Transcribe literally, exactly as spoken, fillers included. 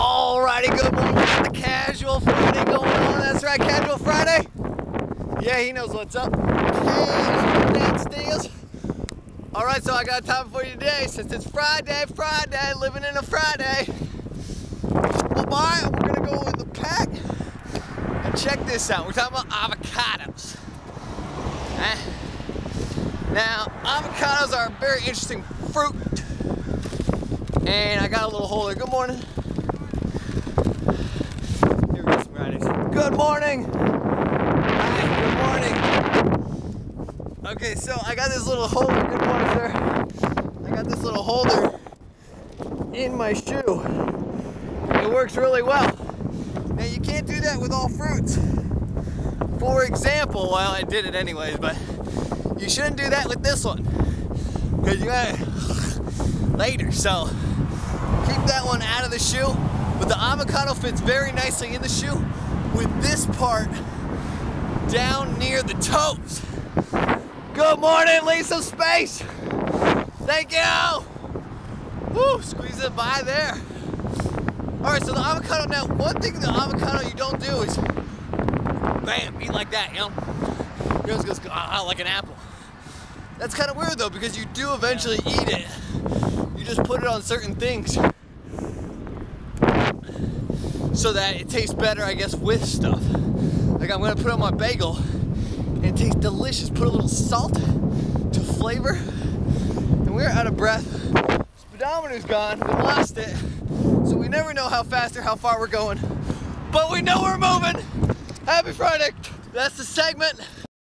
Alrighty, good one. We got the Casual Friday going on. That's right, Casual Friday. Yeah, he knows what's up. Casual Dance Deals. Alright, so I got time for you today. Since it's Friday, Friday, living in a Friday. Well, boy, we're gonna go in the pack. And check this out. We're talking about avocados. Eh? Now, avocados are a very interesting fruit. And I got a little hole there. Good morning. Here we go, some riders. Good morning. Hi, good morning. Okay, so I got this little holder. Good morning, sir. I got this little holder in my shoe. It works really well. Now, you can't do that with all fruits. For example, well, I did it anyways, but you shouldn't do that with this one. Because you gotta later, so. Keep that one out of the shoe, but the avocado fits very nicely in the shoe with this part down near the toes. Good morning, leave some space. Thank you. Woo, squeeze it by there. All right, so the avocado, now one thing the avocado you don't do is, bam, eat like that, you know? You know, goes, ah, like an apple. That's kind of weird though, because you do eventually eat it. You just put it on certain things. So that it tastes better, I guess, with stuff. Like I'm gonna put on my bagel, and it tastes delicious. Put a little salt to flavor, and we're out of breath. Speedometer's gone, we lost it. So we never know how fast or how far we're going, but we know we're moving. Happy Friday, that's the segment.